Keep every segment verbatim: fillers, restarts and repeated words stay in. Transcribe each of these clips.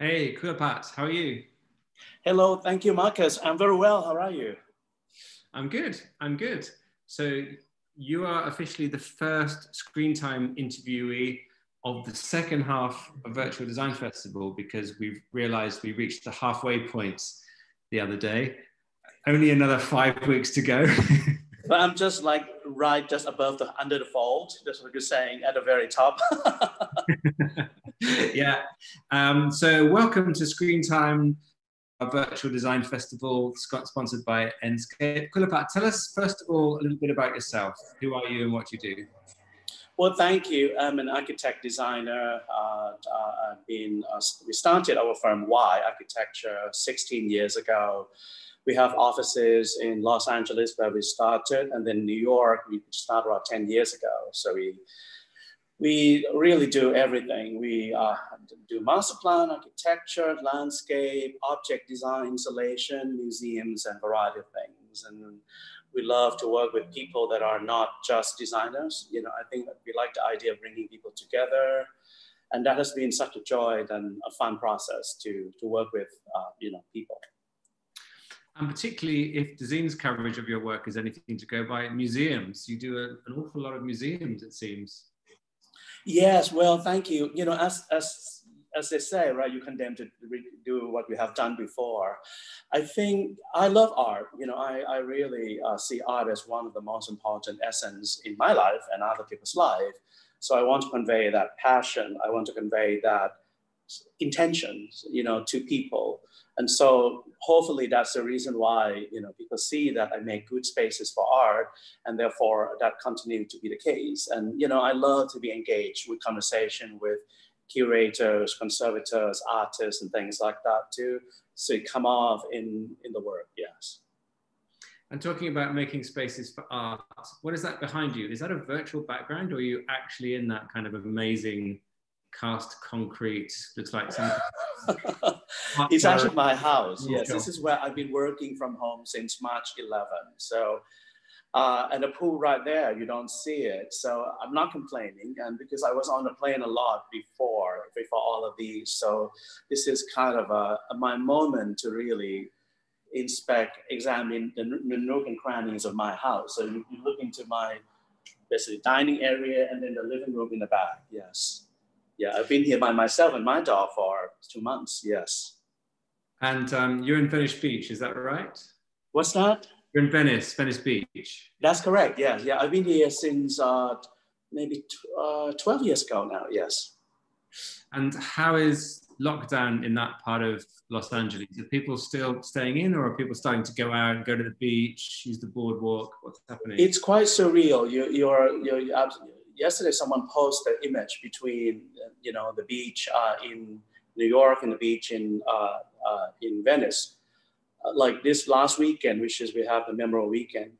Hey, Kulapat, how are you? Hello, thank you, Marcus. I'm very well, how are you? I'm good, I'm good. So you are officially the first Screen Time interviewee of the second half of Virtual Design Festival, because we've realized we reached the halfway point the other day. Only another five weeks to go. But I'm just like right just above the under the fold, that's what you're saying, at the very top. Yeah. Um, so welcome to Screen Time, a virtual design festival sponsored by Enscape. Kulapat, tell us first of all a little bit about yourself. Who are you and what you do? Well, thank you. I'm an architect designer. Uh, I've been, uh, we started our firm Y Architecture sixteen years ago. We have offices in Los Angeles where we started, and then New York we started about ten years ago. So we we really do everything. We uh, do master plan, architecture, landscape, object design, installation, museums, and a variety of things. And we love to work with people that are not just designers. You know, I think that we like the idea of bringing people together, and that has been such a joy and a fun process to to work with, uh, you know, people. And particularly if Dezeen's coverage of your work is anything to go by, museums. You do a, an awful lot of museums, it seems. Yes, well, thank you. You know, as, as, as they say, right, you condemn to do what we have done before. I think I love art. You know, I, I really uh, see art as one of the most important essence in my life and other people's life. So I want to convey that passion. I want to convey that intentions, you know, to people. And so hopefully that's the reason why, you know, people see that I make good spaces for art, and therefore that continued to be the case. And, you know, I love to be engaged with conversation with curators, conservators, artists, and things like that too. So it come off in, in the work, yes. And talking about making spaces for art, what is that behind you? Is that a virtual background, or are you actually in that kind of amazing cast concrete, looks like something? It's actually my house. Yes, this is where I've been working from home since March eleventh. So, uh, and the pool right there, you don't see it. So I'm not complaining, and because I was on the plane a lot before, before all of these. So this is kind of a, my moment to really inspect, examine the, the nook and crannies of my house. So you, you look into my basically dining area and then the living room in the back, yes. Yeah, I've been here by myself and my dog for two months, yes. And um, you're in Venice Beach, is that right? What's that? You're in Venice, Venice Beach. That's correct, yeah. Yeah, I've been here since uh, maybe uh, twelve years ago now, yes. And how is lockdown in that part of Los Angeles? Are people still staying in, or are people starting to go out and go to the beach, use the boardwalk? What's happening? It's quite surreal. You, you're, you're, you're absolutely... Yesterday, someone posted an image between, you know, the beach uh, in New York and the beach in uh, uh, in Venice. Uh, like this last weekend, which is we have the memorable weekend,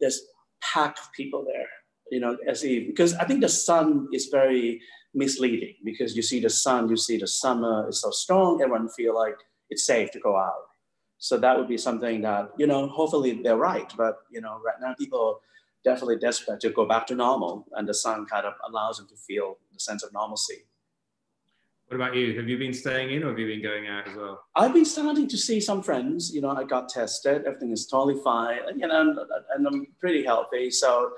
there's packed people there. You know, as if, because I think the sun is very misleading, because you see the sun, you see the summer is so strong, everyone feel like it's safe to go out. So that would be something that, you know, hopefully they're right, but you know, right now people definitely desperate to go back to normal, and the sun kind of allows them to feel the sense of normalcy. What about you? Have you been staying in, or have you been going out as well? I've been starting to see some friends. You know, I got tested. Everything is totally fine, and, you know, and, and I'm pretty healthy. So,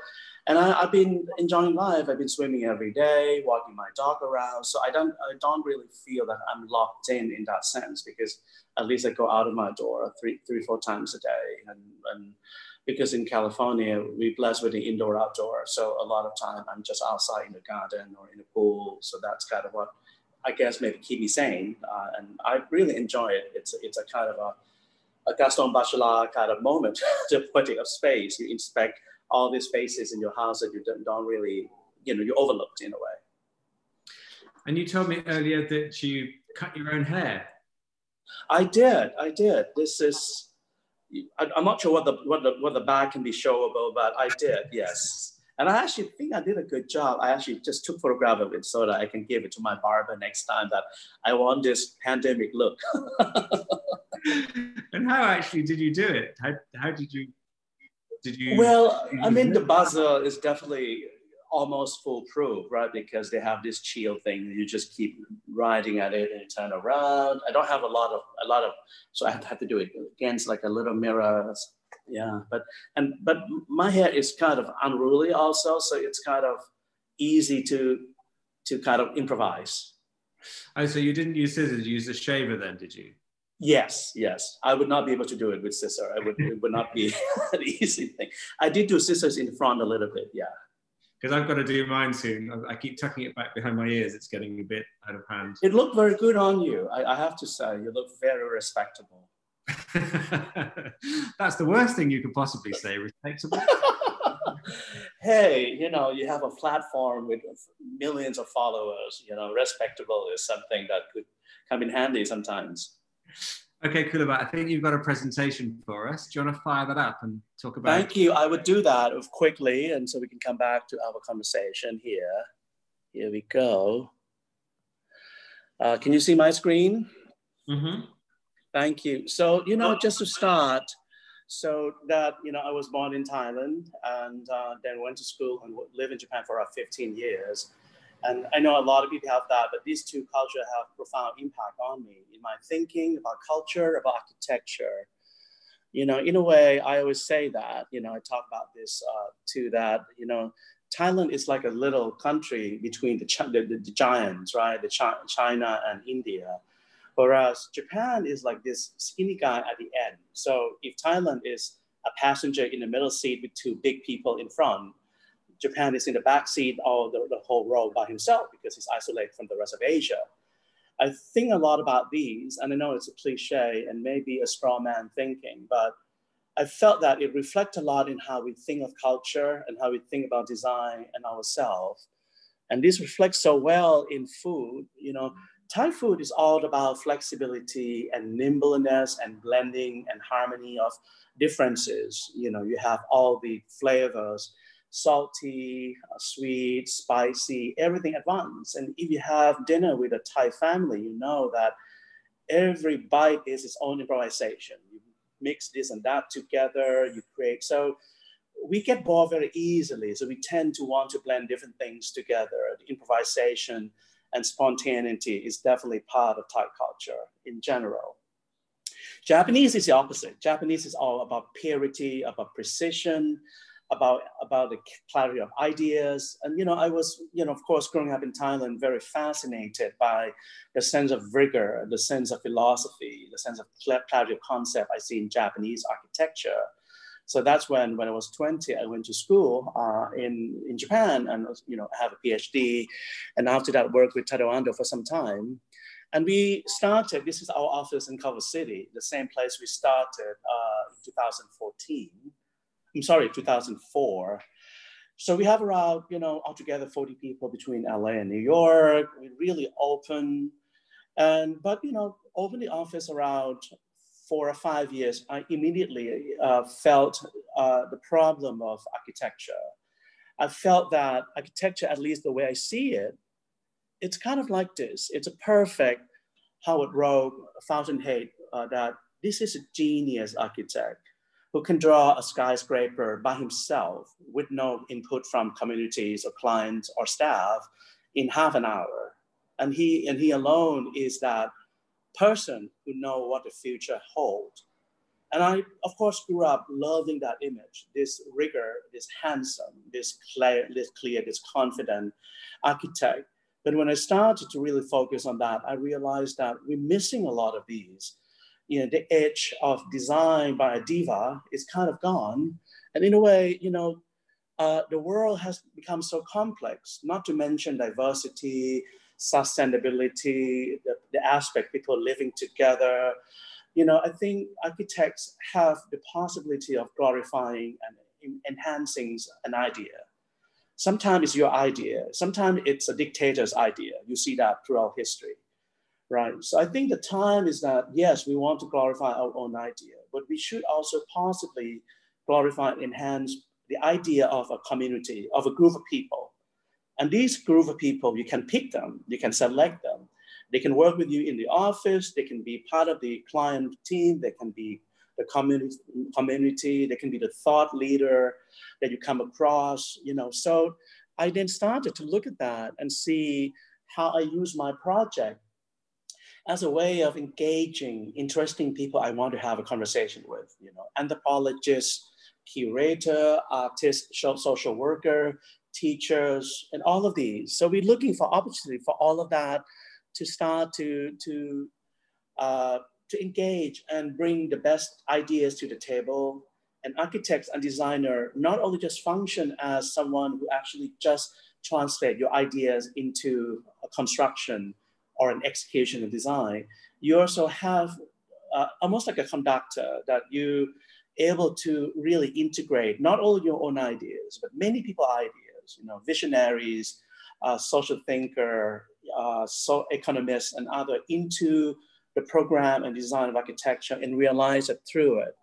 and I, I've been enjoying life. I've been swimming every day, walking my dog around. So I don't, I don't really feel that I'm locked in in that sense, because at least I go out of my door three, three, four times a day, and and. Because in California, we're blessed with the indoor outdoor. So a lot of time I'm just outside in the garden or in the pool. So that's kind of what I guess maybe keep me sane. Uh, and I really enjoy it. It's, it's a kind of a, a Gaston Bachelard kind of moment, the poetic of space. You inspect all these spaces in your house that you don't, don't really, you know, you're overlooked in a way. And you told me earlier that you cut your own hair. I did, I did. This is... I'm not sure what the, what the what the bag can be showable, but I did, yes. And I actually think I did a good job. I actually just took photograph of it so that I can give it to my barber next time that I want this pandemic look. And how actually did you do it? How, how did you, did you? Well, I mean, the buzzer is definitely almost foolproof, right? Because they have this chill thing. You just keep riding at it and turn around. I don't have a lot of, a lot of, so I have to do it against like a little mirror. Yeah, but, and, but my hair is kind of unruly also. So it's kind of easy to, to kind of improvise. Oh, so you didn't use scissors, you used a shaver then, did you? Yes, yes. I would not be able to do it with scissors. I would, it would not be an easy thing. I did do scissors in front a little bit, yeah. Because I've got to do mine soon. I keep tucking it back behind my ears. It's getting a bit out of hand. It looked very good on you, I, I have to say. You look very respectable. That's the worst thing you could possibly say, respectable. Hey, you know, you have a platform with millions of followers, you know, respectable is something that could come in handy sometimes. Okay, Kulapat, I think you've got a presentation for us. Do you want to fire that up and talk about Thank it? you. I would do that quickly, and so we can come back to our conversation here. Here we go. Uh, can you see my screen? Mm-hmm. Thank you. So, you know, just to start, so that, you know, I was born in Thailand and uh, then went to school and lived in Japan for about fifteen years. And I know a lot of people have that, but these two cultures have profound impact on me in my thinking about culture, about architecture. You know, in a way, I always say that, you know, I talk about this uh, too, that, you know, Thailand is like a little country between the, the, the giants, right? The chi China and India. Whereas Japan is like this skinny guy at the end. So if Thailand is a passenger in the middle seat with two big people in front, Japan is in the back seat, all the, the whole row by himself because he's isolated from the rest of Asia. I think a lot about these, and I know it's a cliche and maybe a straw man thinking, but I felt that it reflects a lot in how we think of culture and how we think about design and ourselves. And this reflects so well in food. You know, Thai food is all about flexibility and nimbleness and blending and harmony of differences. You know, you have all the flavors, salty, sweet, spicy, everything at once. And if you have dinner with a Thai family, you know that every bite is its own improvisation. You mix this and that together, you create. So we get bored very easily. So we tend to want to blend different things together. The improvisation and spontaneity is definitely part of Thai culture in general. Japanese is the opposite. Japanese is all about purity, about precision, about, about the clarity of ideas. And, you know, I was, you know, of course, growing up in Thailand, very fascinated by the sense of rigor, the sense of philosophy, the sense of clarity of concept I see in Japanese architecture. So that's when, when I was twenty, I went to school uh, in, in Japan and, you know, have a PhD. And after that, worked with Tadao Ando for some time. And we started, this is our office in Culver City, the same place we started uh, in two thousand fourteen. I'm sorry, two thousand four. So we have around, you know, altogether forty people between L A and New York. We really open, and but you know, opened the office around four or five years. I immediately uh, felt uh, the problem of architecture. I felt that architecture, at least the way I see it, it's kind of like this. It's a perfect Howard Rogue, Fountainhead. Uh, that this is a genius architect who can draw a skyscraper by himself with no input from communities or clients or staff in half an hour. And he, and he alone is that person who knows what the future holds. And I, of course, grew up loving that image, this rigor, this handsome, this clear, this, clear, this confident architect. But when I started to really focus on that, I realized that we're missing a lot of these. You know, the edge of design by a diva is kind of gone. And in a way, you know, uh, the world has become so complex, not to mention diversity, sustainability, the, the aspect people living together. You know, I think architects have the possibility of glorifying and enhancing an idea. Sometimes it's your idea. Sometimes it's a dictator's idea. You see that throughout history. Right, so I think the time is that, yes, we want to glorify our own idea, but we should also possibly glorify and enhance the idea of a community, of a group of people. And these group of people, you can pick them, you can select them. They can work with you in the office, they can be part of the client team, they can be the community, community, they can be the thought leader that you come across, you know. So I then started to look at that and see how I use my project as a way of engaging interesting people I want to have a conversation with, you know, anthropologists, curator, artist, social worker, teachers, and all of these. So we're looking for opportunity for all of that to start to, to, uh, to engage and bring the best ideas to the table. And architects and designer not only just function as someone who actually just translate your ideas into a construction or an execution and design, you also have uh, almost like a conductor that you're able to really integrate not only your own ideas, but many people's ideas, you know, visionaries, uh, social thinker, uh, so economists and other into the program and design of architecture and realize it through it.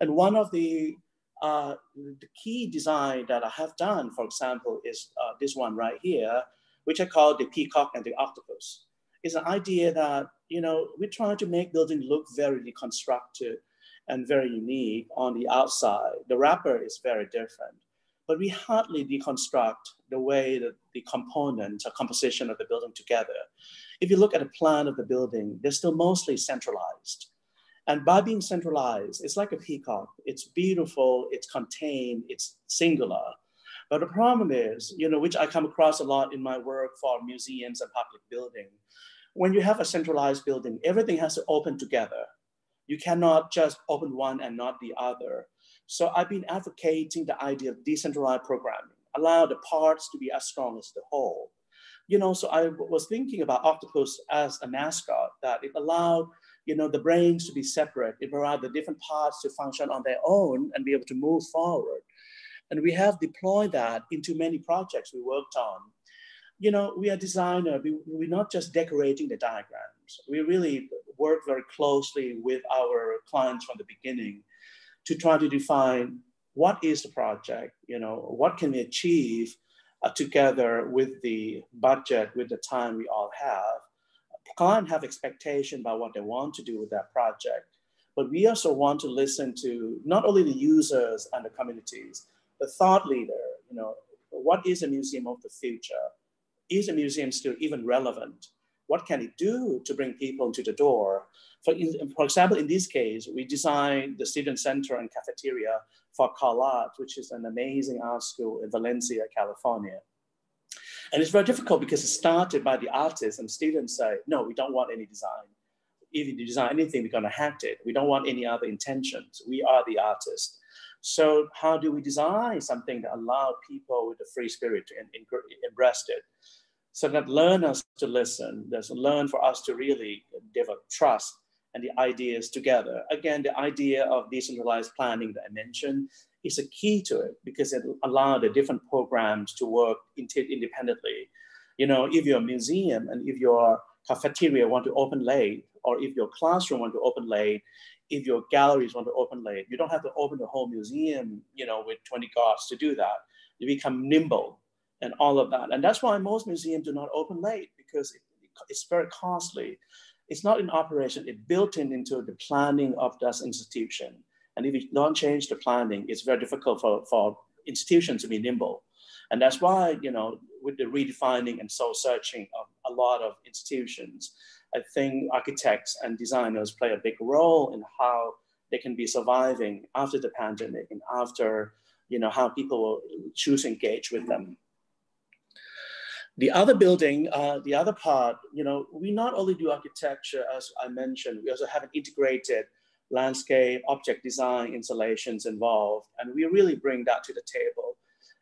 And one of the, uh, the key design that I have done, for example, is uh, this one right here, which I call the peacock and the octopus. It's an idea that, you know, we're trying to make building look very reconstructed and very unique on the outside. The wrapper is very different, but we hardly deconstruct the way that the components or composition of the building together. If you look at a plan of the building, they're still mostly centralized. And by being centralized, it's like a peacock. It's beautiful, it's contained, it's singular. But the problem is, you know, which I come across a lot in my work for museums and public building. When you have a centralized building, everything has to open together. You cannot just open one and not the other. So I've been advocating the idea of decentralized programming, allow the parts to be as strong as the whole. You know, so I was thinking about octopus as a mascot, that it allowed, you know, the brains to be separate. It allowed the different parts to function on their own and be able to move forward. And we have deployed that into many projects we worked on. You know, we are designers, we, we're not just decorating the diagrams. We really work very closely with our clients from the beginning to try to define what is the project, you know, what can we achieve uh, together with the budget, with the time we all have. Clients have expectation about what they want to do with that project, but we also want to listen to not only the users and the communities, the thought leader, you know, what is a museum of the future? Is a museum still even relevant? What can it do to bring people to the door? For, in, for example, in this case, we designed the student center and cafeteria for CalArts, which is an amazing art school in Valencia, California. And it's very difficult because it started by the artists and students say, no, we don't want any design. If you design anything, we're gonna hack it. We don't want any other intentions. We are the artists. So how do we design something that allows people with the free spirit to embrace it? So that learn us to listen, there's a learn for us to really develop trust and the ideas together. Again, the idea of decentralized planning that I mentioned is a key to it because it allows the different programs to work independently. You know, if you're a museum and if your cafeteria want to open late, or if your classroom want to open late, if your galleries want to open late, you don't have to open the whole museum, you know, with twenty guards to do that. You become nimble and all of that. And that's why most museums do not open late because it, it's very costly. It's not in operation, it's built in into the planning of that institution. And if you don't change the planning, it's very difficult for, for institutions to be nimble. And that's why, you know, with the redefining and soul searching of a lot of institutions, I think architects and designers play a big role in how they can be surviving after the pandemic and after, you know, how people will choose to engage with them. The other building, uh, the other part, you know, we not only do architecture, as I mentioned, we also have an integrated landscape, object design, installations involved, and we really bring that to the table.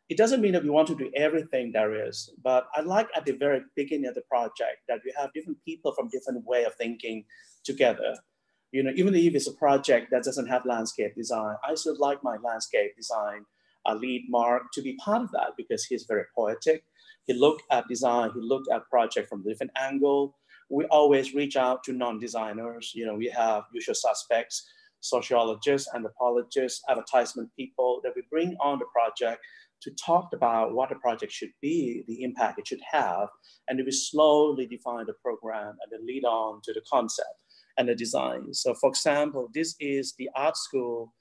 It doesn't mean that we want to do everything there is, but I like at the very beginning of the project that you have different people from different way of thinking together. You know, even if it's a project that doesn't have landscape design, I still like my landscape design uh, lead Mark to be part of that because he's very poetic. He looked at design, he looked at project from a different angle. We always reach out to non-designers. You know, we have usual suspects, sociologists, anthropologists, advertisement people that we bring on the project to talk about what the project should be, the impact it should have, and we slowly define the program and then lead on to the concept and the design. So for example, this is the art school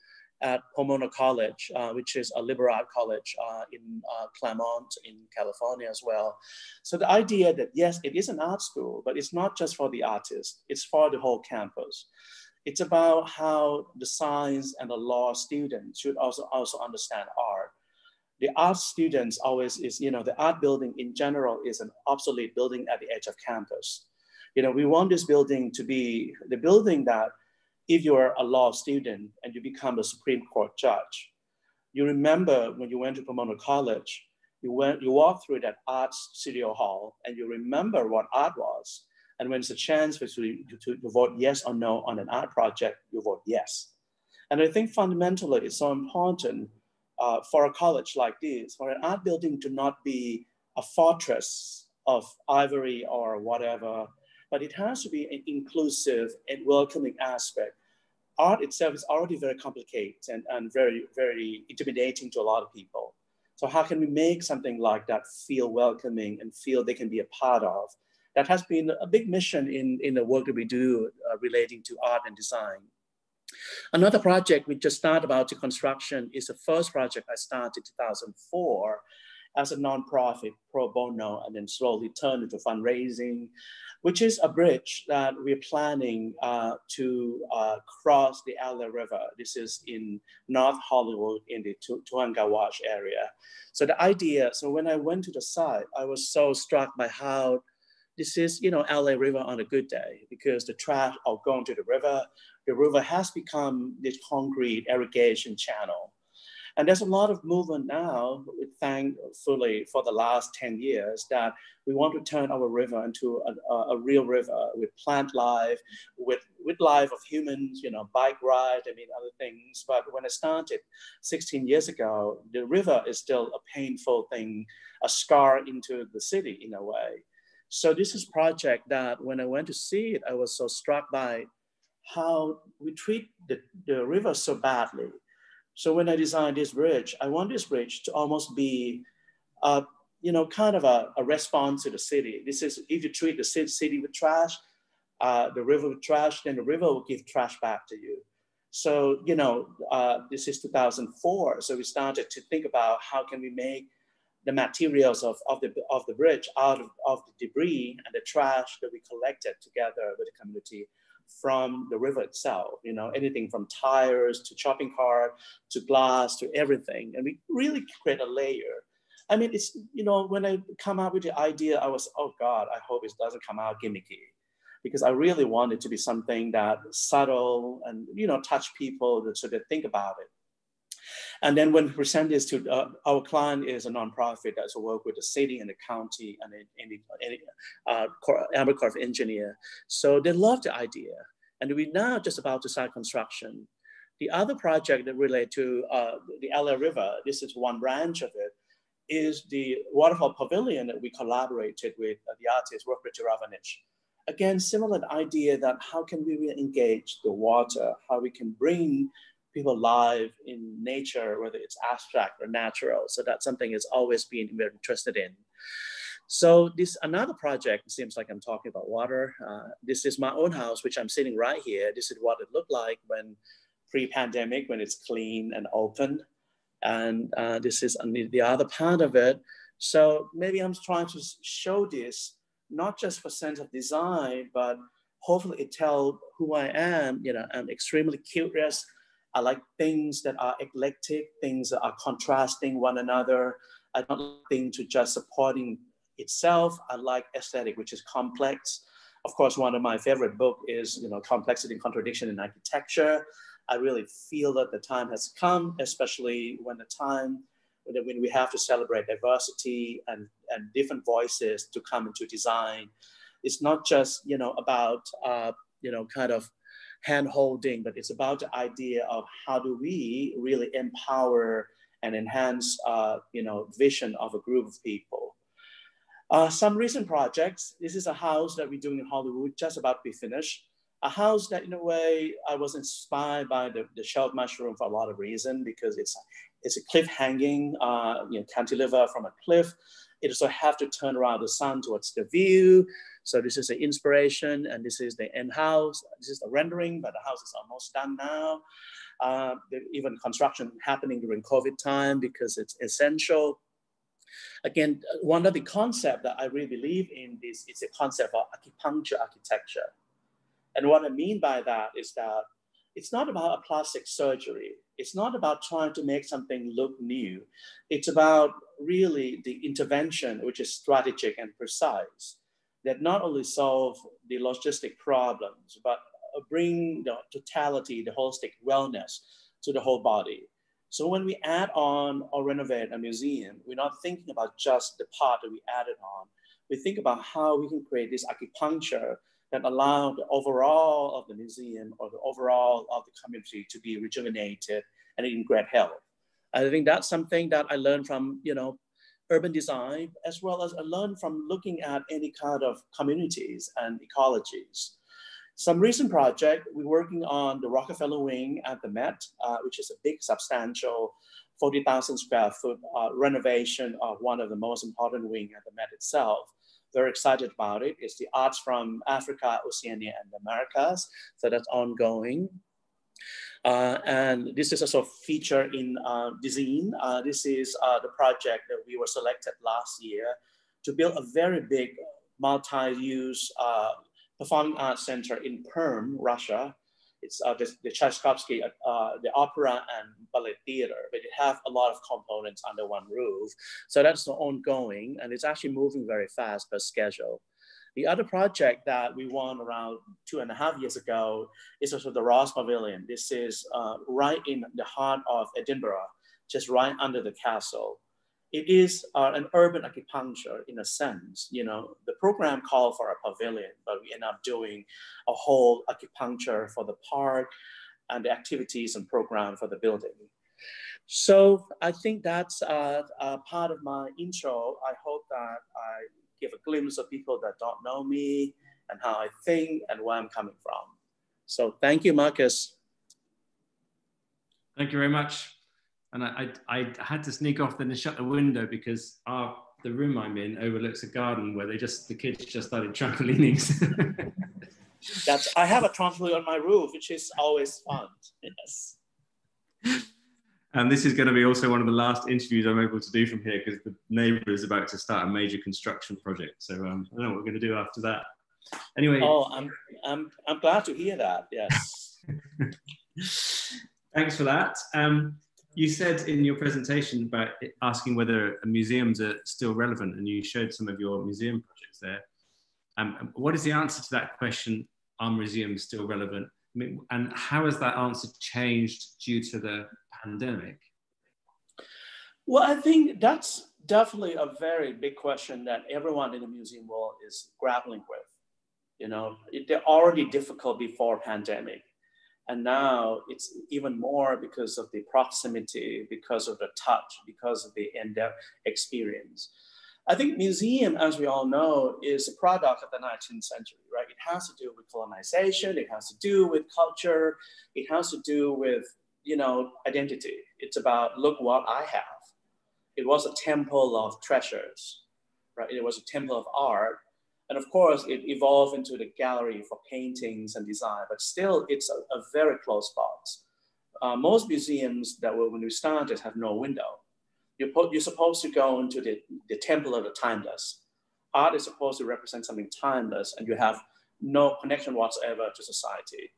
at Pomona College, uh, which is a liberal art college uh, in uh, Claremont in California as well. So the idea that yes, it is an art school, but it's not just for the artist, it's for the whole campus. It's about how the science and the law students should also, also understand art. The art students always is, you know, the art building in general is an obsolete building at the edge of campus. You know, we want this building to be the building that if you're a law student and you become a Supreme Court judge, you remember when you went to Pomona College, you, went, you walked through that art studio hall and you remember what art was. And when it's a chance for you to, to vote yes or no on an art project, you vote yes. And I think fundamentally it's so important uh, for a college like this, for an art building to not be a fortress of ivory or whatever, but it has to be an inclusive and welcoming aspect. Art itself is already very complicated and, and very, very intimidating to a lot of people. So how can we make something like that feel welcoming and feel they can be a part of? That has been a big mission in, in the work that we do uh, relating to art and design. Another project we just started about the construction is the first project I started in two thousand four as a nonprofit pro bono, and then slowly turned into fundraising, which is a bridge that we're planning uh, to uh, cross the Ala River. This is in North Hollywood in the Tohanga Wash area. So the idea, so when I went to the site, I was so struck by how this is, you know, L A River on a good day, because the trash are going to the river. The river has become this concrete irrigation channel. And there's a lot of movement now, thankfully, for the last ten years, that we want to turn our river into a, a, a real river with plant life, with, with life of humans, you know, bike ride, I mean, other things. But when I started sixteen years ago, the river is still a painful thing, a scar into the city in a way. So this is a project that when I went to see it, I was so struck by how we treat the, the river so badly. So when I designed this bridge, I want this bridge to almost be, uh, you know, kind of a, a response to the city. This is, if you treat the city with trash, uh, the river with trash, then the river will give trash back to you. So, you know, uh, this is two thousand four. So we started to think about how can we make the materials of, of, the, of the bridge out of, of the debris and the trash that we collected together with the community from the river itself, you know, anything from tires to shopping cart, to glass, to everything. And we really create a layer. I mean, it's, you know, when I come up with the idea, I was, oh God, I hope it doesn't come out gimmicky, because I really want it to be something that subtle and, you know, touch people so they think about it. And then when we present this to uh, our client is a nonprofit that's work with the city and the county and the Army Corps of Engineer. So they love the idea. And we're now just about to start construction. The other project that relate to uh, the L A River, this is one branch of it, is the Waterfall Pavilion that we collaborated with uh, the artist Robert Ravanich. Again, similar idea that how can we really engage the water, how we can bring people live in nature, whether it's abstract or natural. So that's something it's always been very interested in. So this another project, seems like I'm talking about water. Uh, this is my own house, which I'm sitting right here. This is what it looked like when pre-pandemic, when it's clean and open. And uh, this is the other part of it. So maybe I'm trying to show this, not just for sense of design, but hopefully it tells who I am. You know, I'm extremely curious. I like things that are eclectic, things that are contrasting one another. I don't like things to just supporting itself. I like aesthetic, which is complex. Of course, one of my favorite book is, you know, Complexity and Contradiction in Architecture. I really feel that the time has come, especially when the time, when we have to celebrate diversity and, and different voices to come into design. It's not just, you know, about, uh, you know, kind of, hand-holding, but it's about the idea of how do we really empower and enhance, uh, you know, vision of a group of people. Uh, some recent projects, this is a house that we're doing in Hollywood, just about to be finished. A house that in a way, I was inspired by the, the shelled mushroom for a lot of reasons, because it's, it's a cliff hanging, uh, you know, cantilever from a cliff. It also have to turn around the sun towards the view. So this is the inspiration, and this is the end house. This is the rendering, but the house is almost done now. uh, even construction happening during COVID time because it's essential. Again, one of the concepts that I really believe in is, is the concept of acupuncture architecture. And what I mean by that is that it's not about a plastic surgery. It's not about trying to make something look new. It's about really the intervention, which is strategic and precise, that not only solve the logistic problems, but bring the totality, the holistic wellness to the whole body. So when we add on or renovate a museum, we're not thinking about just the part that we added on. We think about how we can create this acupuncture that allow the overall of the museum or the overall of the community to be rejuvenated and in great health. I think that's something that I learned from, you know, urban design, as well as I learned from looking at any kind of communities and ecologies. Some recent project, we're working on the Rockefeller Wing at the Met, uh, which is a big, substantial forty thousand square foot uh, renovation of one of the most important wing at the Met itself. Very excited about it. It's the arts from Africa, Oceania, and the Americas. So that's ongoing. Uh, and this is also featured in uh, Dezeen. Uh, this is uh, the project that we were selected last year to build a very big multi-use uh, performing arts center in Perm, Russia. It's uh, the, the Tchaikovsky, uh, the Opera and Ballet Theatre, but it has a lot of components under one roof. So that's ongoing, and it's actually moving very fast per schedule. The other project that we won around two and a half years ago is also the Ross Pavilion. This is uh, right in the heart of Edinburgh, just right under the castle. It is uh, an urban acupuncture in a sense. You know, the program called for a pavilion, but we end up doing a whole acupuncture for the park and the activities and program for the building. So I think that's uh, a part of my intro. I hope that I give a glimpse of people that don't know me and how I think and where I'm coming from. So thank you, Marcus. Thank you very much. And I, I, I had to sneak off then and shut the window because our, the room I'm in overlooks a garden where they just, the kids just started trampolining. That's, I have a trampoline on my roof, which is always fun, yes. And this is going to be also one of the last interviews I'm able to do from here because the neighbour is about to start a major construction project. So um, I don't know what we're going to do after that. Anyway. Oh, I'm, I'm, I'm glad to hear that, yes. Thanks for that. Um, You said in your presentation about asking whether museums are still relevant, and you showed some of your museum projects there. Um, what is the answer to that question? Are museums still relevant? I mean, and how has that answer changed due to the pandemic? Well, I think that's definitely a very big question that everyone in the museum world is grappling with. You know, they're already difficult before pandemic. And now it's even more because of the proximity, because of the touch, because of the in-depth experience. I think museum, as we all know, is a product of the nineteenth century, right? It has to do with colonization, it has to do with culture, it has to do with, you know, identity. It's about, look what I have. It was a temple of treasures, right? It was a temple of art. And of course, it evolved into the gallery for paintings and design, but still it's a, a very close box. Uh, most museums that were when we started have no window. You're, you're supposed to go into the, the temple of the timeless. Art is supposed to represent something timeless, and you have no connection whatsoever to society,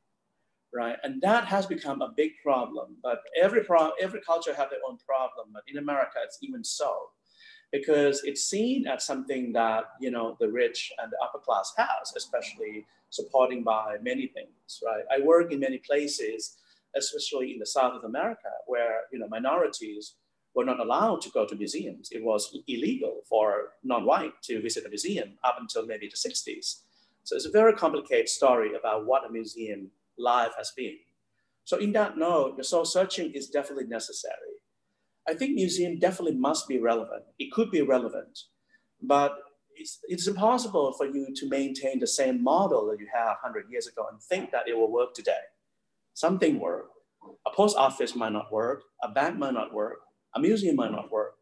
right? And that has become a big problem, but every, pro every culture has their own problem, but in America, it's even so. Because it's seen as something that, you know, the rich and the upper class has, especially supporting by many things, right? I work in many places, especially in the South of America, where, you know, minorities were not allowed to go to museums. It was illegal for non-white to visit a museum up until maybe the sixties. So it's a very complicated story about what a museum life has been. So in that note, the soul searching is definitely necessary. I think museum definitely must be relevant. It could be relevant, but it's, it's impossible for you to maintain the same model that you had one hundred years ago and think that it will work today. Something works. A post office might not work, a bank might not work, a museum might not work.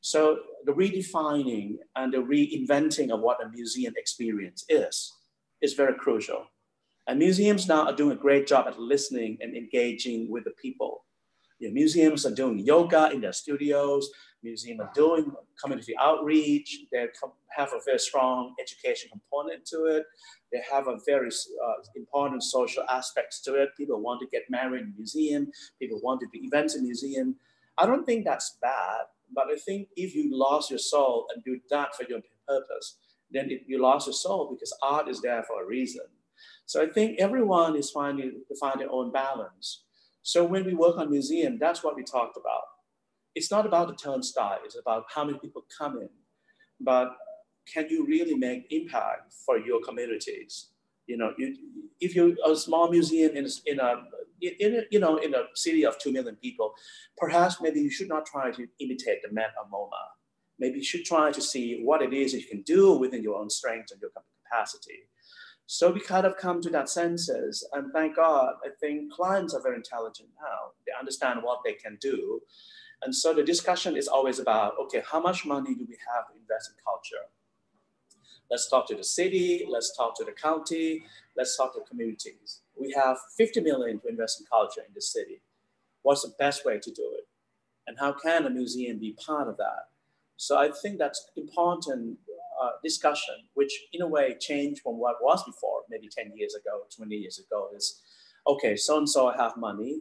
So the redefining and the reinventing of what a museum experience is, is very crucial. And museums now are doing a great job at listening and engaging with the people. You know, museums are doing yoga in their studios. Museums are doing community outreach. They have a very strong education component to it. They have a very uh, important social aspects to it. People want to get married in a museum. People want to do events in a museum. I don't think that's bad, but I think if you lost your soul and do that for your purpose, then it, you lost your soul, because art is there for a reason. So I think everyone is finding to find their own balance. So when we work on museum, that's what we talked about. It's not about the turnstile, it's about how many people come in, but can you really make impact for your communities? You know, you, if you're a small museum in, in, a, in a, you know, in a city of two million people, perhaps maybe you should not try to imitate the Met or MoMA. Maybe you should try to see what it is that you can do within your own strength and your capacity. So we kind of come to that senses, and thank God, I think clients are very intelligent now. They understand what they can do. And so the discussion is always about, okay, how much money do we have to invest in culture? Let's talk to the city, let's talk to the county, let's talk to communities. We have fifty million to invest in culture in this city. What's the best way to do it? And how can a museum be part of that? So I think that's important uh, discussion, which in a way changed from what was before, maybe ten years ago, twenty years ago, is, okay, so-and-so have money.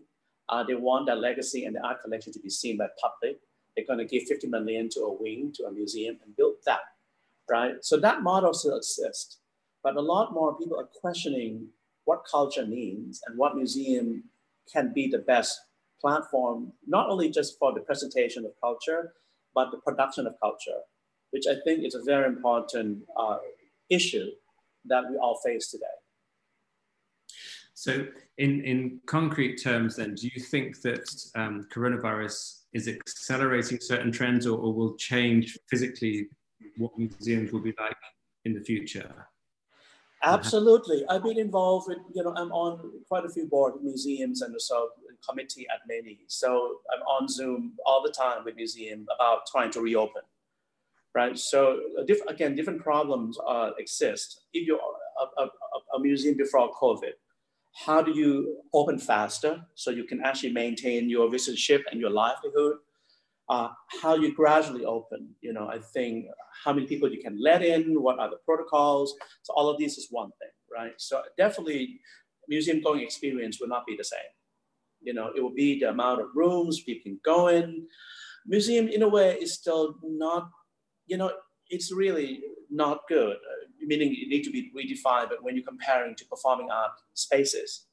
Uh, they want their legacy and the art collection to be seen by public. They're going to give fifty million to a wing, to a museum, and build that, right? So that model still exists, but a lot more people are questioning what culture means and what museum can be the best platform, not only just for the presentation of culture, but the production of culture, which I think is a very important uh, issue that we all face today. So in, in concrete terms then, do you think that um, coronavirus is accelerating certain trends, or, or will change physically what museums will be like in the future? Absolutely. I've been involved with, you know, I'm on quite a few board museums and also committee at many. So I'm on Zoom all the time with museums about trying to reopen, right? So diff again, different problems uh, exist. If you're a, a, a museum before COVID, how do you open faster so you can actually maintain your visitorship and your livelihood? Uh, how you gradually open, you know, I think how many people you can let in, what are the protocols? So all of this is one thing, right? So definitely museum going experience will not be the same. You know, it will be the amount of rooms people can go in. Museum in a way is still not, you know, it's really not good. Meaning it needs to be redefined, but when you're comparing to performing art spaces,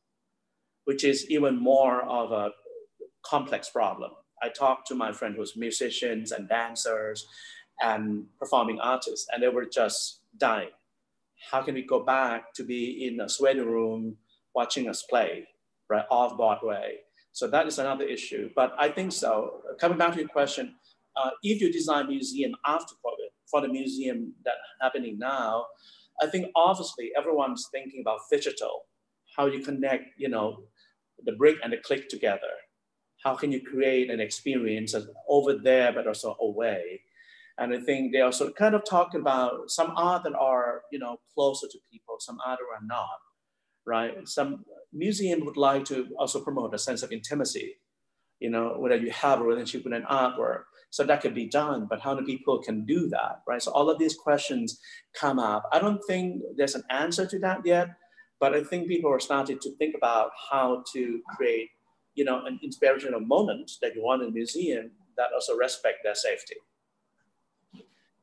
which is even more of a complex problem. I talked to my friend who's musicians and dancers and performing artists, and they were just dying. How can we go back to be in a sweaty room watching us play, right, off Broadway? So that is another issue, but I think so. Coming back to your question, uh, if you design a museum after COVID, for the museum that's happening now, I think obviously everyone's thinking about digital, how you connect, you know, the brick and the click together. How can you create an experience that's over there, but also away? And I think they also kind of talk about some art that are, you know, closer to people, some art that are not, right? Some museum would like to also promote a sense of intimacy, you know, whether you have a relationship with an artwork. So that could be done, but how many people can do that, right? So all of these questions come up. I don't think there's an answer to that yet, but I think people are starting to think about how to create, you know, an inspirational moment that you want in a museum that also respect their safety.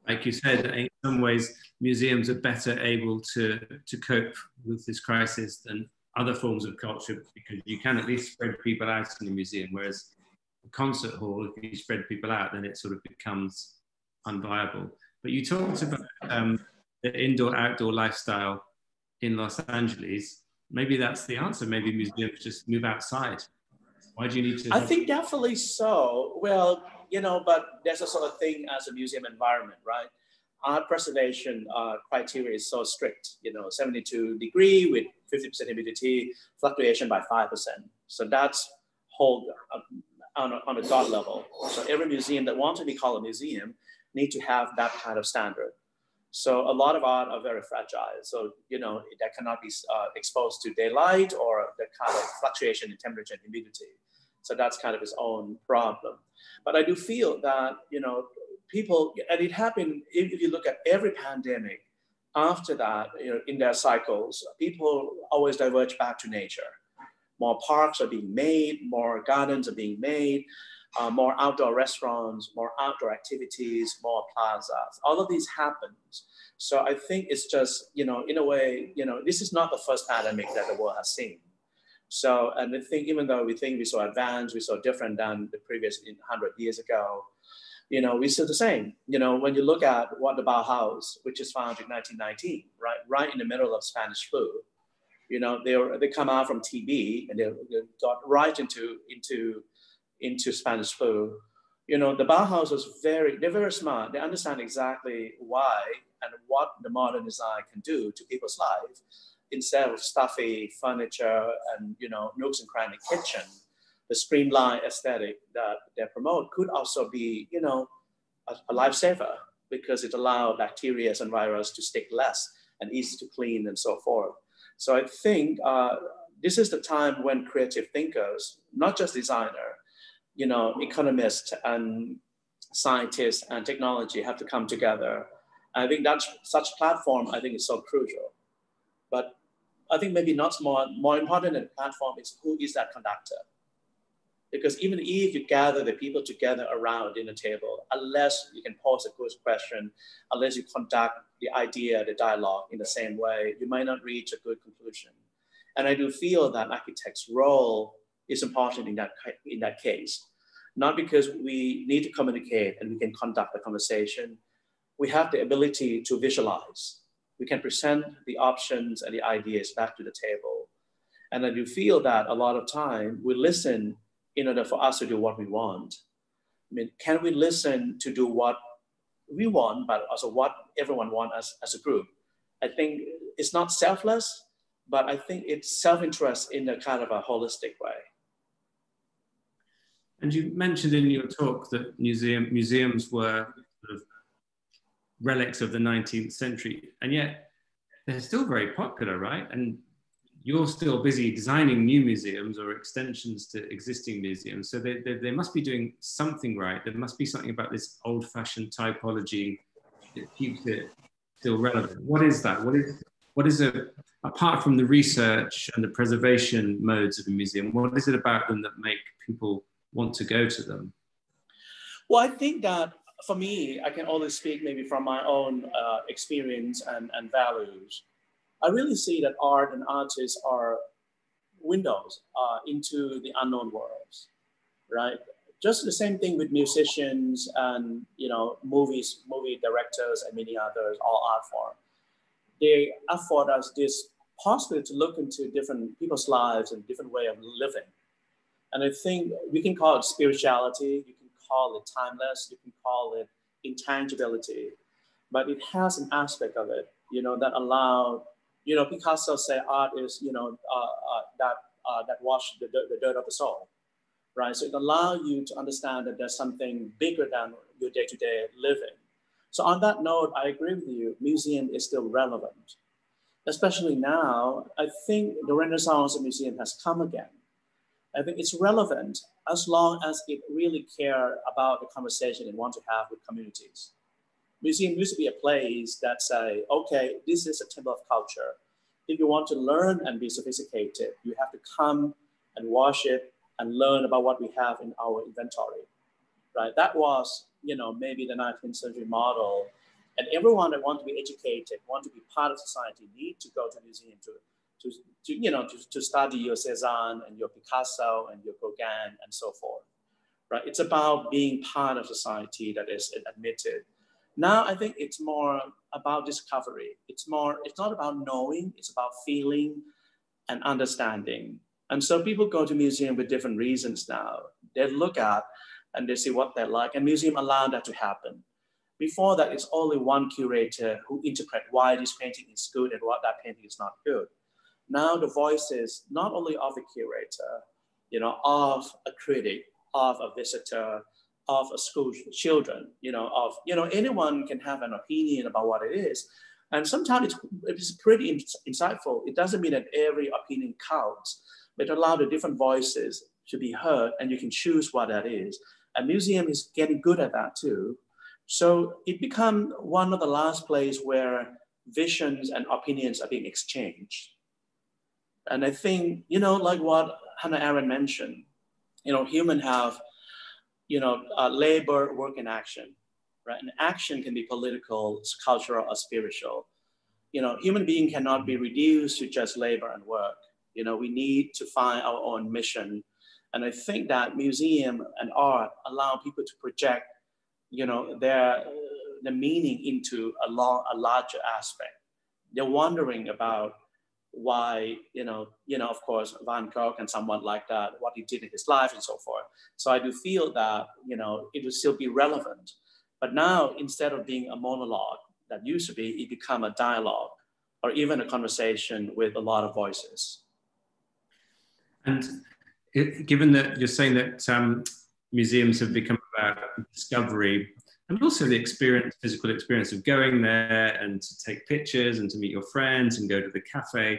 Like you said, in some ways, museums are better able to, to cope with this crisis than other forms of culture, because you can at least spread people out in the museum, whereas a concert hall, if you spread people out, then it sort of becomes unviable. But you talked about um, the indoor-outdoor lifestyle in Los Angeles. Maybe that's the answer. Maybe museums just move outside. Why do you need to? I think definitely so. Well, you know, but there's a sort of thing as a museum environment, right? Art preservation uh, criteria is so strict, you know, seventy-two degree with fifty percent humidity, fluctuation by five percent. So that's whole uh, on, a, on a God level. So every museum that wants to be called a museum need to have that kind of standard. So a lot of art are very fragile. So, you know, that cannot be uh, exposed to daylight or the kind of fluctuation in temperature and humidity. So that's kind of its own problem. But I do feel that, you know, people, and it happened, if you look at every pandemic, after that, you know, in their cycles, people always diverge back to nature. More parks are being made, more gardens are being made, uh, more outdoor restaurants, more outdoor activities, more plazas. All of these happens. So I think it's just, you know, in a way, you know, this is not the first pandemic that the world has seen. So, and I think even though we think we saw advanced, we saw different than the previous one hundred years ago, you know, we see the same. You know, when you look at what the Bauhaus, which is founded in nineteen nineteen, right, right in the middle of Spanish flu, you know, they were, they come out from T B and they, they got right into into into Spanish flu. You know, the Bauhaus was very, they're very smart. They understand exactly why and what the modern design can do to people's life, instead of stuffy furniture and, you know, nooks and cranny kitchen. The streamlined aesthetic that they promote could also be, you know, a, a lifesaver, because it allowed bacteria and viruses to stick less and easy to clean and so forth. So I think uh, this is the time when creative thinkers, not just designer, you know, economists and scientists and technology have to come together. I think that's such platform, I think, is so crucial. But I think maybe not more, more important than platform is who is that conductor? Because even if you gather the people together around dinner table, unless you can pose a good question, unless you conduct the idea, the dialogue in the same way, you might not reach a good conclusion. And I do feel that architect's role is important in that, in that case. Not because we need to communicate and we can conduct a conversation. We have the ability to visualize. We can present the options and the ideas back to the table. And I do feel that a lot of time we listen in order for us to do what we want. I mean, can we listen to do what we want, but also what everyone wants as, as a group? I think it's not selfless, but I think it's self-interest in a kind of a holistic way. And you mentioned in your talk that museum, museums were sort of relics of the nineteenth century, and yet they're still very popular, right? And you're still busy designing new museums or extensions to existing museums. So they, they, they must be doing something right. There must be something about this old-fashioned typology that keeps it still relevant. What is that? What is, what is a, apart from the research and the preservation modes of a museum, what is it about them that make people want to go to them? Well, I think that for me, I can only speak maybe from my own uh, experience and, and values. I really see that art and artists are windows uh, into the unknown worlds, right? Just the same thing with musicians and, you know, movies, movie directors and many others, all art form. They afford us this possibility to look into different people's lives and different way of living. And I think we can call it spirituality, you can call it timeless, you can call it intangibility, but it has an aspect of it, you know, that allowed, you know, Picasso said art is, you know, uh, uh, that, uh, that washed the, the dirt of the soul, right? So it allows you to understand that there's something bigger than your day-to-day living. So on that note, I agree with you, museum is still relevant. Especially now, I think the Renaissance of museum has come again. I think it's relevant as long as it really cares about the conversation it wants to have with communities. Museum used to be a place that say, okay, this is a temple of culture. If you want to learn and be sophisticated, you have to come and worship and learn about what we have in our inventory, right? That was, you know, maybe the nineteenth century model. And everyone that wants to be educated, want to be part of society, need to go to a museum to, to, to you know, to, to study your Cézanne and your Picasso and your Gauguin and so forth, right? It's about being part of society that is admitted. Now I think it's more about discovery. It's more, it's not about knowing, it's about feeling and understanding. And so people go to museum with different reasons now. They look at and they see what they like, and museum allowed that to happen. Before that, it's only one curator who interpret why this painting is good and what that painting is not good. Now the voices, not only of the curator, you know, of a critic, of a visitor, of school children, you know, of, you know, anyone can have an opinion about what it is. And sometimes it's, it's pretty in, insightful. It doesn't mean that every opinion counts, but allow the different voices to be heard and you can choose what that is. A museum is getting good at that too. So it become one of the last place where visions and opinions are being exchanged. And I think, you know, like what Hannah Arendt mentioned, you know, human have, you know, uh, labor, work, and action, right? And action can be political, cultural, or spiritual. You know, human being cannot be reduced to just labor and work. You know, we need to find our own mission. And I think that museum and art allow people to project, you know, their the meaning into a, long, a larger aspect. They're wondering about why, you know, you know, of course, Van Gogh and someone like that, what he did in his life and so forth. So I do feel that, you know, it will still be relevant. But now, instead of being a monologue that used to be, it become a dialogue or even a conversation with a lot of voices. And it, given that you're saying that um, museums have become about discovery, and also the experience, physical experience of going there and to take pictures and to meet your friends and go to the cafe.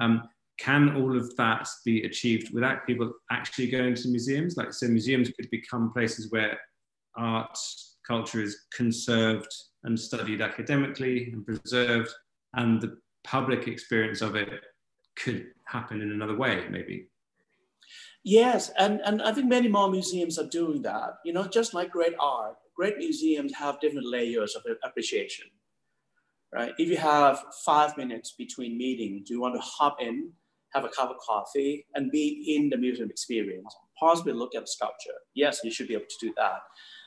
Um, can all of that be achieved without people actually going to museums? Like, so museums could become places where art, culture is conserved and studied academically and preserved, and the public experience of it could happen in another way, maybe. Yes, and, and I think many more museums are doing that. You know, just like great art, great museums have different layers of appreciation, right? If you have five minutes between meetings, you want to hop in, have a cup of coffee, and be in the museum experience, possibly look at sculpture. Yes, you should be able to do that.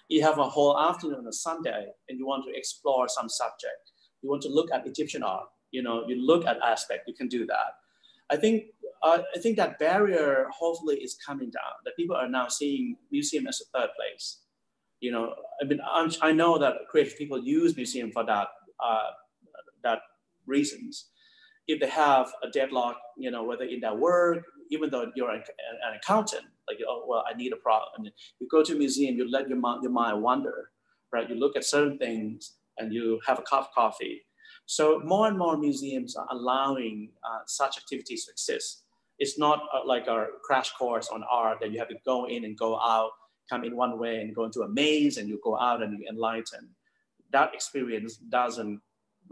You have a whole afternoon on a Sunday, and you want to explore some subject. You want to look at Egyptian art, you know, you look at aspect, you can do that. I think, uh, I think that barrier hopefully is coming down, that people are now seeing museum as a third place. You know, I mean, I'm, I know that creative people use museum for that, uh, that reasons. If they have a deadlock, you know, whether in their work, even though you're an, an accountant, like, oh, well, I need a problem. I mean, you go to a museum, you let your, your mind wander, right? You look at certain things and you have a cup of coffee. So more and more museums are allowing uh, such activities to exist. It's not uh, like a crash course on art that you have to go in and go out, come in one way and go into a maze and you go out and you enlighten. That experience doesn't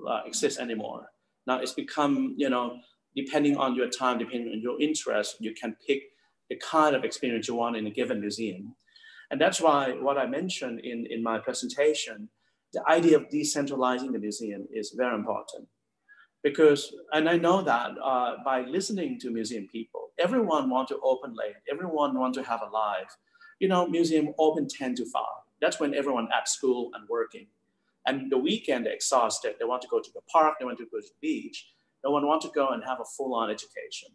uh, exist anymore. Now it's become, you know, depending on your time, depending on your interest, you can pick the kind of experience you want in a given museum. And that's why what I mentioned in, in my presentation, the idea of decentralizing the museum is very important. Because, and I know that uh, by listening to museum people, everyone wants to open late, everyone wants to have a life. You know, museum open ten to five. That's when everyone at school and working. And the weekend, they're exhausted. They want to go to the park. They want to go to the beach. They want to go and have a full-on education,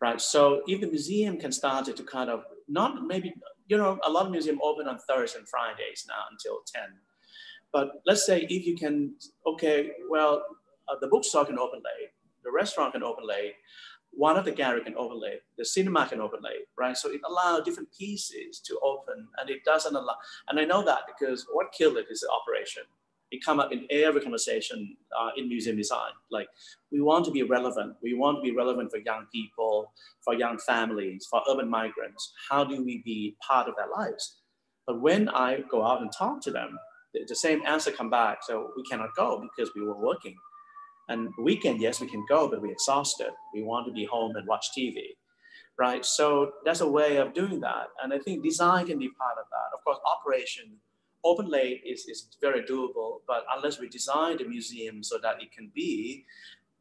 right? So if the museum can start to kind of, not maybe, you know, a lot of museums open on Thursdays and Fridays now until ten. But let's say if you can, okay, well, uh, the bookstore can open late. The restaurant can open late. One of the gallery can overlay, the cinema can overlay, right? So it allows different pieces to open, and it doesn't allow, and I know that because what killed it is the operation. It come up in every conversation uh, in museum design. Like, we want to be relevant. We want to be relevant for young people, for young families, for urban migrants. How do we be part of their lives? But when I go out and talk to them, the, the same answer come back. So we cannot go because we were working. And weekend, yes, we can go, but we're exhausted. We want to be home and watch T V, right? So that's a way of doing that. And I think design can be part of that. Of course, operation, open late is, is very doable, but unless we design the museum so that it can be,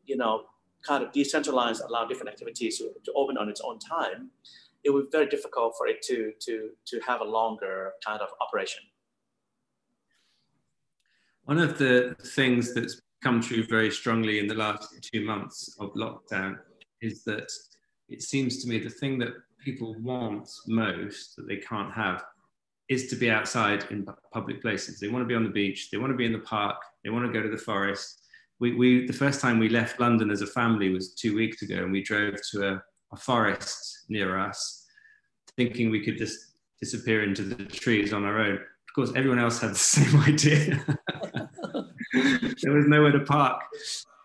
you know, kind of decentralized, allow different activities to, to open on its own time, it would be very difficult for it to, to, to have a longer kind of operation. One of the things that's come true very strongly in the last two months of lockdown is that it seems to me the thing that people want most that they can't have is to be outside in public places. They want to be on the beach, they want to be in the park, they want to go to the forest. We, we the first time we left London as a family was two weeks ago, and we drove to a, a forest near us thinking we could just disappear into the trees on our own. Of course, everyone else had the same idea. There was nowhere to park.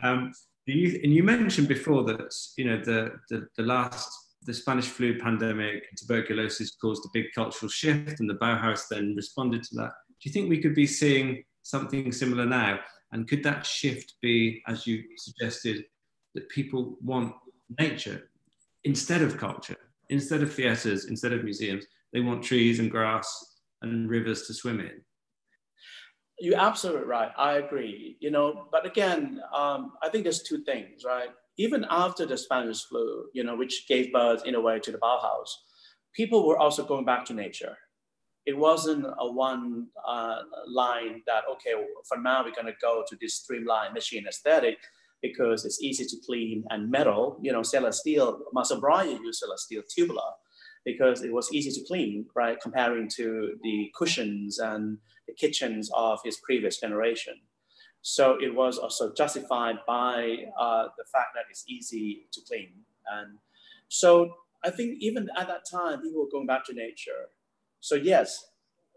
Um, you, and you mentioned before that, you know, the, the, the last, the Spanish flu pandemic and tuberculosis caused a big cultural shift, and the Bauhaus then responded to that. Do you think we could be seeing something similar now? And could that shift be, as you suggested, that people want nature instead of culture, instead of theatres, instead of museums? They want trees and grass and rivers to swim in. You're absolutely right. I agree. You know, but again, um, I think there's two things, right? Even after the Spanish flu, you know, which gave birth in a way to the Bauhaus, people were also going back to nature. It wasn't a one uh, line that, okay, for now we're going to go to this streamlined machine aesthetic because it's easy to clean and metal. You know, stainless steel, Marcel Breuer used stainless steel tubular because it was easy to clean, right? Comparing to the cushions and the kitchens of his previous generation. So it was also justified by uh, the fact that it's easy to clean. And so I think even at that time, people were going back to nature. So yes,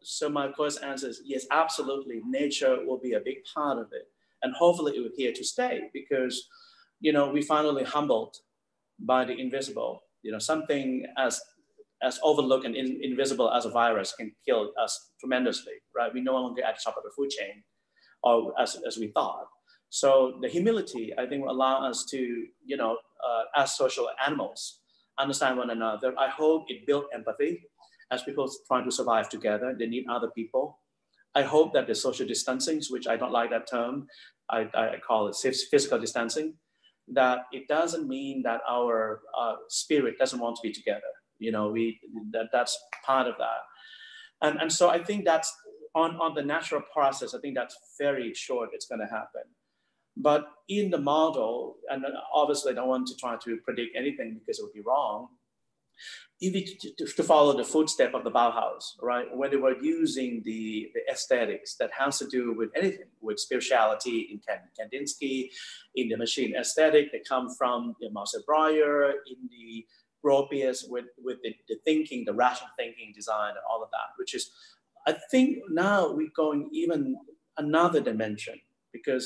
so my first answer is yes, absolutely. Nature will be a big part of it. And hopefully it will be here to stay because, you know, we finally humbled by the invisible. You know, something as, as overlooked and in, invisible as a virus can kill us tremendously, right? We no longer at the top of the food chain, or as, as we thought. So the humility, I think, will allow us to, you know, uh, as social animals, understand one another. I hope it built empathy as people trying to survive together. They need other people. I hope that the social distancing, which I don't like that term, I, I call it physical distancing, that it doesn't mean that our uh, spirit doesn't want to be together. You know, we that, that's part of that. And, and so I think that's, On, on the natural process, I think that's very sure it's going to happen. But in the model, and obviously I don't want to try to predict anything because it would be wrong, if you to, to follow the footstep of the Bauhaus, right? When they were using the, the aesthetics that has to do with anything, with spirituality in Kandinsky, in the machine aesthetic, they come from you know, Marcel Breuer, in the Gropius with, with the, the thinking, the rational thinking design and all of that, which is, I think now we're going even another dimension because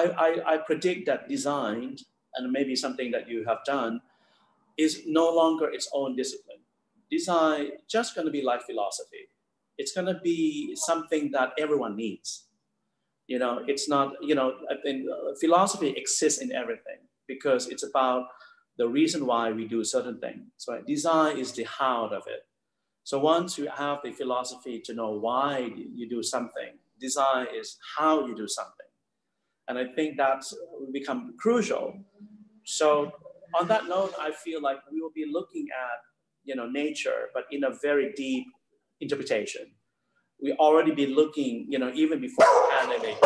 I, I, I predict that design, and maybe something that you have done, is no longer its own discipline. Design just going to be like philosophy. It's going to be something that everyone needs. You know, it's not, you know, I think philosophy exists in everything because it's about the reason why we do certain things. So design is the how of it. So once you have the philosophy to know why you do something, design is how you do something. And I think that's become crucial. So on that note, I feel like we will be looking at, you know, nature, but in a very deep interpretation. We already be looking, you know, even before the pandemic,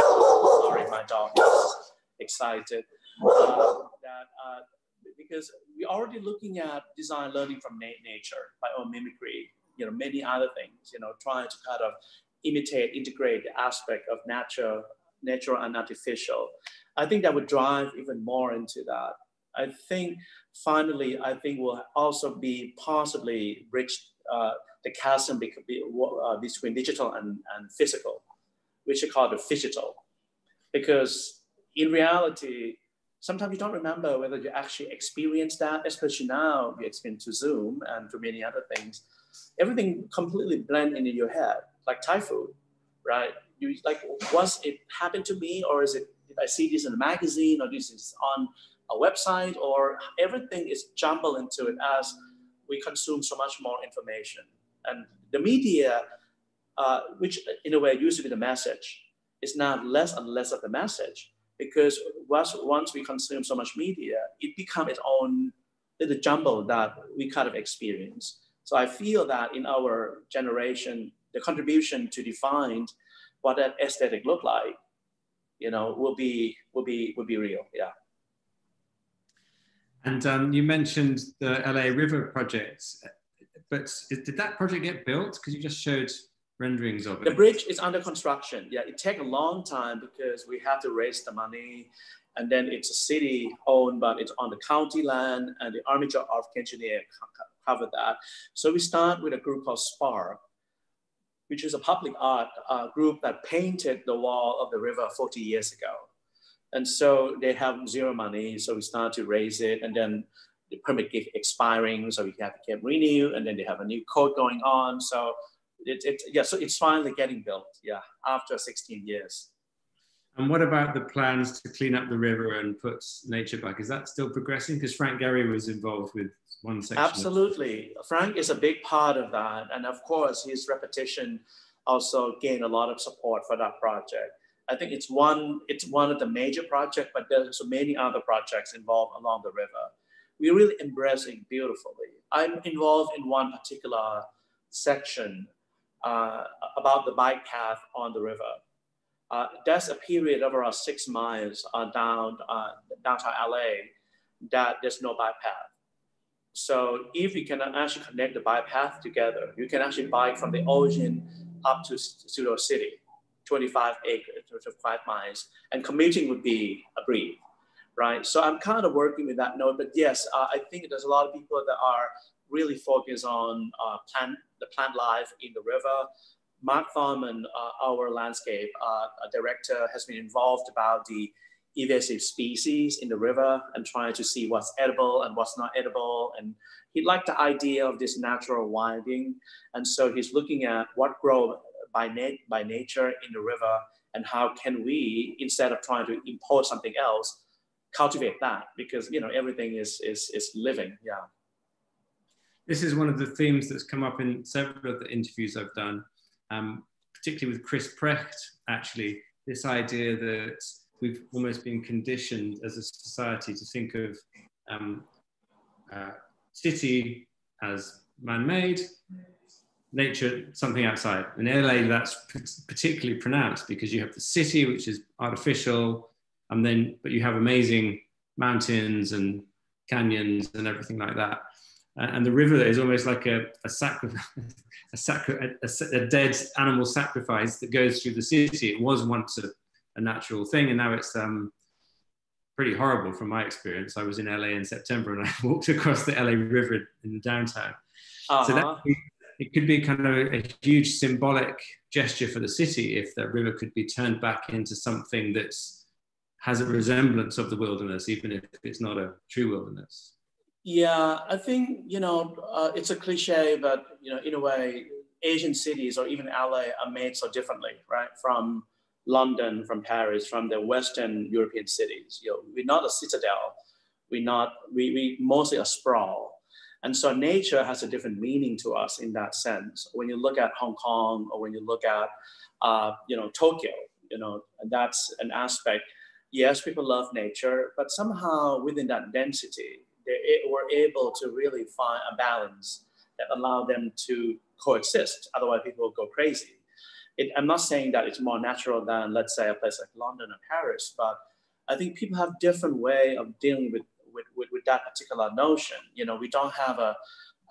sorry, my dog is excited, uh, that, uh, because we're already looking at design learning from na nature, biomimicry, you know, many other things, you know, trying to kind of imitate, integrate the aspect of nature, natural and artificial. I think that would drive even more into that. I think finally, I think we'll also be possibly bridged uh, the chasm be, be, uh, between digital and, and physical, which are called the phygital. Because in reality, sometimes you don't remember whether you actually experienced that, especially now you experience to Zoom and to many other things. Everything completely blend into your head, like Thai food, right? You like, was it happened to me, or is it, did I see this in a magazine, or this is on a website, or everything is jumbled into it as we consume so much more information. And the media, uh, which in a way used to be the message, is now less and less of the message, because once, once we consume so much media, it becomes its own little jumble that we kind of experience. So I feel that in our generation, the contribution to define what that aesthetic look like, you know, will be will be will be real, yeah. And um, you mentioned the L A River project, but did that project get built? Because you just showed renderings of it. The bridge is under construction. Yeah, it takes a long time because we have to raise the money, and then it's a city owned, but it's on the county land, and the Army Corps of Engineers cover that. So we start with a group called SPAR, which is a public art uh, group that painted the wall of the river forty years ago. And so they have zero money, so we start to raise it, and then the permit kept expiring, so we have to keep renew, and then they have a new code going on. So it, it, yeah, so it's finally getting built, yeah, after sixteen years. And what about the plans to clean up the river and put nature back? Is that still progressing? Because Frank Gehry was involved with one section. Absolutely. Of Frank is a big part of that. And of course, his repetition also gained a lot of support for that project. I think it's one, it's one of the major projects, but there's so many other projects involved along the river. We're really embracing beautifully. I'm involved in one particular section uh, about the bike path on the river. Uh, that's a period of around six miles uh, down uh, downtown L A that there's no bike path. So if you can actually connect the bike path together, you can actually bike from the origin up to Studio City, twenty-five acres, twenty-five miles, and commuting would be a breeze, right? So I'm kind of working with that note, but yes, uh, I think there's a lot of people that are really focused on uh, plant, the plant life in the river. Mark Thurman, uh, our landscape uh, director, has been involved about the invasive species in the river and trying to see what's edible and what's not edible. And he liked the idea of this natural winding. And so he's looking at what grows by, na by nature in the river and how can we, instead of trying to impose something else, cultivate that, because you know everything is, is, is living, yeah. This is one of the themes that's come up in several of the interviews I've done. Um, particularly with Chris Precht, actually, this idea that we've almost been conditioned as a society to think of um, uh, city as man-made, nature, something outside. In L A, that's particularly pronounced because you have the city, which is artificial, and then, but you have amazing mountains and canyons and everything like that. And the river is almost like a a, sacri a, sacri a, a dead animal sacrifice that goes through the city. It was once a, a natural thing, and now it's um, pretty horrible from my experience. I was in L A in September, and I walked across the L A River in the downtown. Uh-huh. So that, it could be kind of a, a huge symbolic gesture for the city if that river could be turned back into something that has a resemblance of the wilderness, even if it's not a true wilderness. Yeah, I think, you know, uh, it's a cliche, but, you know, in a way, Asian cities or even L A are made so differently, right? From London, from Paris, from the Western European cities. You know, we're not a citadel. We're not, we, we mostly a sprawl. And so nature has a different meaning to us in that sense. When you look at Hong Kong or when you look at, uh, you know, Tokyo, you know, that's an aspect. Yes, people love nature, but somehow within that density, they were able to really find a balance that allowed them to coexist. Otherwise, people would go crazy. It, I'm not saying that it's more natural than, let's say, a place like London or Paris, but I think people have different way of dealing with, with, with, with that particular notion. You know, we don't have a,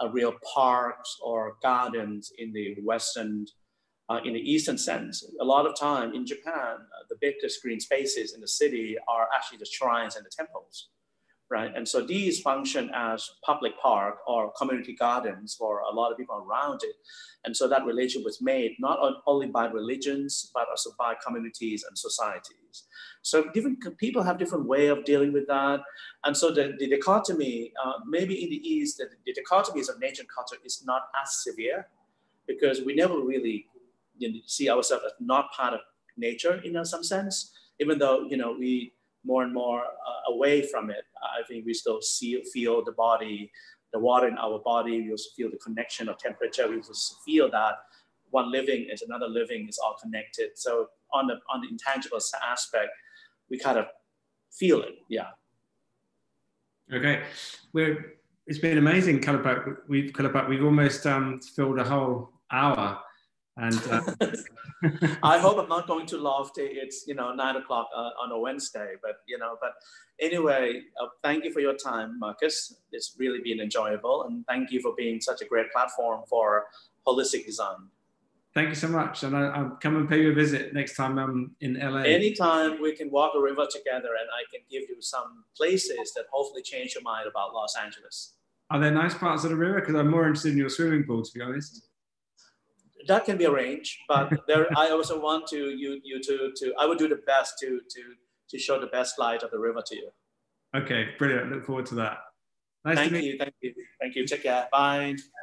a real parks or gardens in the Western, uh, in the Eastern sense. A lot of time in Japan, the biggest green spaces in the city are actually the shrines and the temples. Right? And so these function as public park or community gardens for a lot of people around it. And so that relation was made not only by religions, but also by communities and societies. So different people have different way of dealing with that. And so the, the dichotomy, uh, maybe in the East, the, the dichotomies of nature and culture is not as severe because we never really, you know, see ourselves as not part of nature in some sense, even though, you know, we more and more uh, away from it. I think we still see, feel the body, the water in our body, we also feel the connection of temperature, we also feel that one living is another living, is all connected. So on the, on the intangible aspect, we kind of feel it, yeah. Okay, We're, it's been amazing, Kulapat. We've, Kulapat, we've almost um, filled a whole hour. And uh, I hope I'm not going too lofty. It's, you know, nine o'clock uh, on a Wednesday, but you know, but anyway, uh, thank you for your time, Marcus. It's really been enjoyable, and thank you for being such a great platform for holistic design. Thank you so much, and I, I'll come and pay you a visit next time I'm in L A. Anytime we can walk a river together, and I can give you some places that hopefully change your mind about Los Angeles. Are there nice parts of the river? Because I'm more interested in your swimming pool, to be honest. That can be arranged, but there, I also want to you you to to I would do the best to to to show the best light of the river to you. Okay, brilliant. Look forward to that. Nice to meet you. Thank you. Thank you. Take care. Bye.